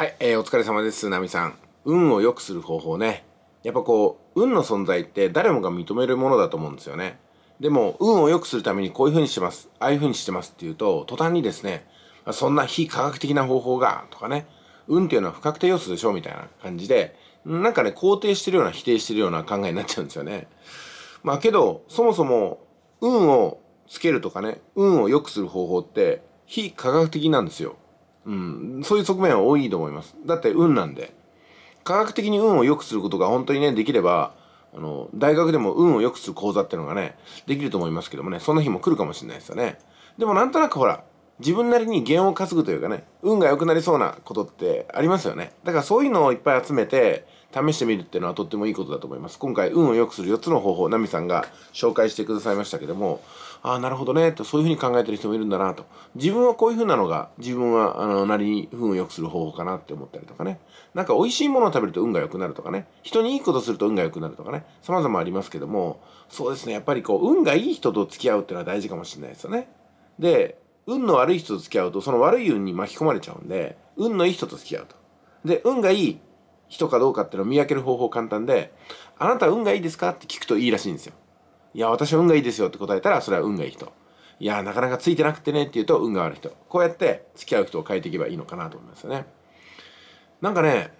はい、お疲れ様です、ナミさん。運を良くする方法ね。やっぱ運の存在って誰もが認めるものだと思うんですよね。でも、運を良くするためにこういう風にしてます、ああいう風にしてますっていうと、途端にですね、そんな非科学的な方法が、とかね、運っていうのは不確定要素でしょみたいな感じで、なんかね、肯定してるような否定してるような考えになっちゃうんですよね。まあけど、そもそも、運をつけるとかね、運を良くする方法って、非科学的なんですよ。そういう側面は多いと思います。だって運なんで。科学的に運を良くすることが本当にね、できれば、大学でも運を良くする講座っていうのがね、できると思いますけどもね、そんな日も来るかもしれないですよね。でもなんとなくほら、自分なりに弦を担ぐというかね、運が良くなりそうなことってありますよね。だからそういうのをいっぱい集めて、試してみるっていうのはとってもいいことだと思います。今回、運を良くする4つの方法、ナミさんが紹介してくださいましたけども、ああ、なるほどね、と、そういうふうに考えてる人もいるんだなと。自分はこういうふうなのが、自分は、なりに運を良くする方法かなって思ったりとかね。なんか、美味しいものを食べると運が良くなるとかね。人にいいことすると運が良くなるとかね。様々ありますけども、そうですね、やっぱり運がいい人と付き合うっていうのは大事かもしれないですよね。で、運の悪い人と付き合うと、その悪い運に巻き込まれちゃうんで、運のいい人と付き合うと。で、運がいい人かどうかっていうのを見分ける方法簡単で、あなた運がいいですかって聞くといいらしいんですよ。いや、私は運がいいですよって答えたら、それは運がいい人。いや、なかなかついてなくてねって言うと、運が悪い人。こうやって付き合う人を変えていけばいいのかなと思いますよね。なんかね、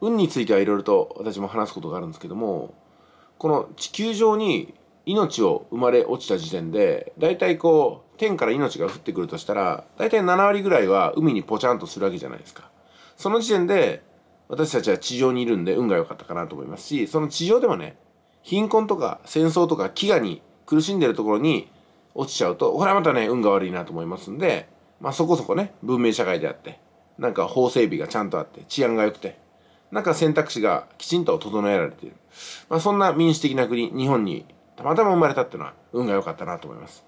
運についてはいろいろと私も話すことがあるんですけども、この地球上に命を生まれ落ちた時点で、だいたい天から命が降ってくるとしたら、だいたい7割ぐらいは海にポチャンとするわけじゃないですか。その時点で、私たちは地上にいるんで運が良かったかなと思いますし、その地上でもね、貧困とか戦争とか飢餓に苦しんでるところに落ちちゃうと、これはまたね、運が悪いなと思いますんで、まあそこそこね、文明社会であって、なんか法整備がちゃんとあって、治安が良くて、なんか選択肢がきちんと整えられている。まあそんな民主的な国、日本にたまたま生まれたっていうのは運が良かったなと思います。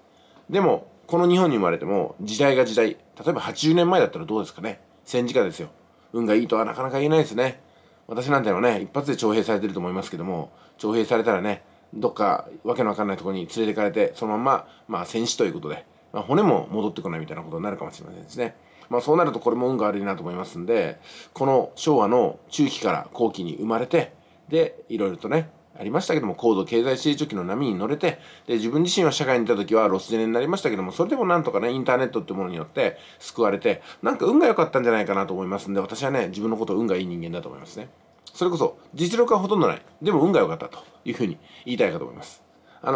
でも、この日本に生まれても時代が時代、例えば80年前だったらどうですかね。戦時下ですよ。運がいいとはなかなか言えないですね。私なんてのはね、一発で徴兵されてると思いますけども、徴兵されたらね、どっかわけのわかんないところに連れてかれて、そのまんま、戦死ということで、骨も戻ってこないみたいなことになるかもしれませんしね。そうなるとこれも運が悪いなと思いますんで、この昭和の中期から後期に生まれて、で、いろいろとね、ありましたけども、高度経済成長期の波に乗れて、で、自分自身は社会にいた時はロスジェネになりましたけども、それでもなんとかね、インターネットってものによって救われて、なんか運が良かったんじゃないかなと思いますんで、私はね、自分のことを運がいい人間だと思いますね。それこそ、実力はほとんどない。でも運が良かったというふうに言いたいかと思います。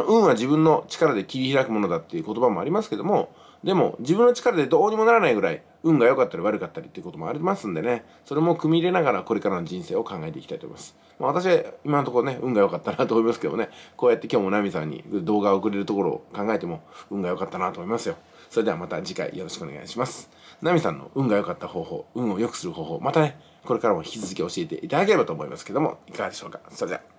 運は自分の力で切り開くものだっていう言葉もありますけども、でも自分の力でどうにもならないぐらい、運が良かったり悪かったりっていうこともありますんでね、それも組み入れながらこれからの人生を考えていきたいと思います。私は今のところね、運が良かったなと思いますけどもね、こうやって今日もナミさんに動画を送れるところを考えても、運が良かったなと思いますよ。それではまた次回よろしくお願いします。ナミさんの運が良かった方法、運を良くする方法、またね、これからも引き続き教えていただければと思いますけども、いかがでしょうか。それでは。